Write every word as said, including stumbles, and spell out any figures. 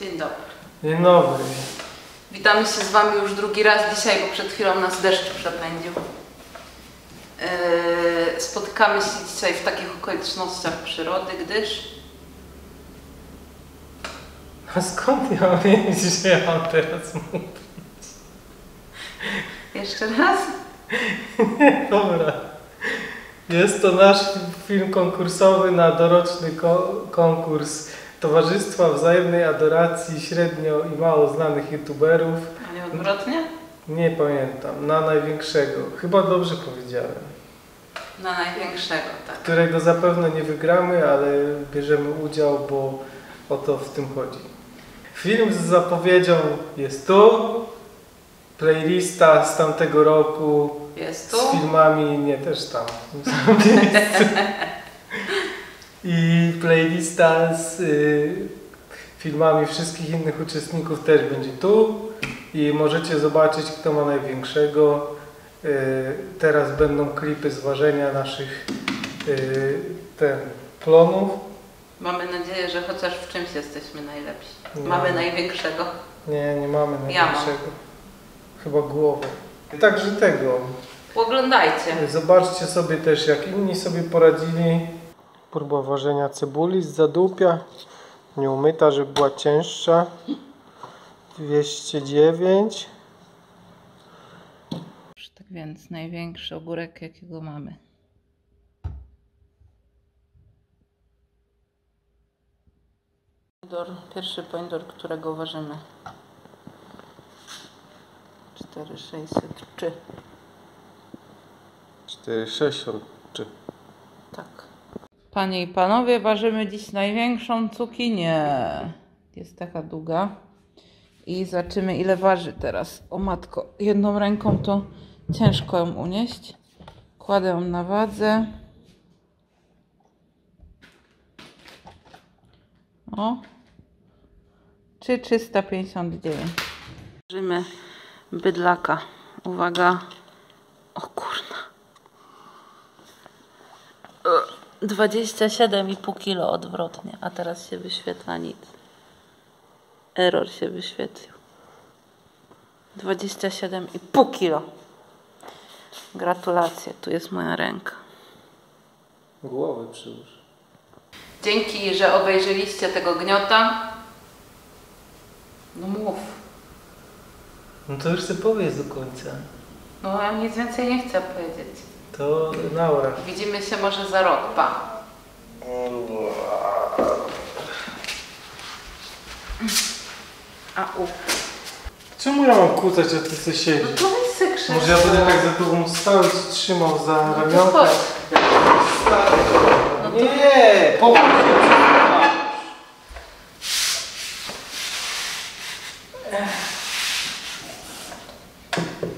Dzień dobry. Dzień dobry. Witamy się z Wami już drugi raz dzisiaj, bo przed chwilą nas deszcz przepędził. Yy, spotkamy się dzisiaj w takich okolicznościach przyrody, gdyż... A skąd ja mam wiedzieć, że ja mam teraz mówić? Jeszcze raz? Dobra. Jest to nasz film konkursowy na doroczny ko konkurs Towarzystwa Wzajemnej Adoracji Średnio i Mało Znanych YouTuberów. A nie odwrotnie? Nie pamiętam. Na największego. Chyba dobrze powiedziałem. Na największego, tak. Którego zapewne nie wygramy, ale bierzemy udział, bo o to w tym chodzi. Film z zapowiedzią jest tu. Playlista z tamtego roku. Jest tu. Z filmami, nie, też tam. I playlista z y, filmami wszystkich innych uczestników też będzie tu. I możecie zobaczyć, kto ma największego. Y, teraz będą klipy z ważenia naszych y, ten, plonów. Mamy nadzieję, że chociaż w czymś jesteśmy najlepsi. Nie. Mamy największego. Nie, nie mamy największego. Ja Chyba głowę. Także tego. Oglądajcie. Zobaczcie sobie też, jak inni sobie poradzili. Próba ważenia cebuli z zadupia, nie umyta, żeby była cięższa. dwieście dziewięć. Tak więc największy ogórek, jakiego mamy. Pierwszy pomidor, którego ważymy. cztery sześćset trzy. cztery sześćdziesiąt trzy. Tak. Panie i panowie, ważymy dziś największą cukinię. Jest taka długa. I zobaczymy, ile waży teraz. O matko, jedną ręką to ciężko ją unieść. Kładę ją na wadze. O. trzy trzysta pięćdziesiąt dziewięć. Ważymy bydlaka. Uwaga. O kurna. dwadzieścia siedem i pół kilo odwrotnie, a teraz się wyświetla nic. Error się wyświetlił. dwadzieścia siedem i pół kilo. Gratulacje, tu jest moja ręka. Głowy przyłóż. Dzięki, że obejrzeliście tego gniota. No mów. No to już sobie powiedz do końca. No ja nic więcej nie chcę powiedzieć. To Laura. Widzimy się może za rok, pa. A u. Czemu ja mam kłócać, a ty co siedzisz? No to jest sekrzy. Może ja będę tak za tobą stał i trzymał za ramionkę? No to... Nie! Powódź się.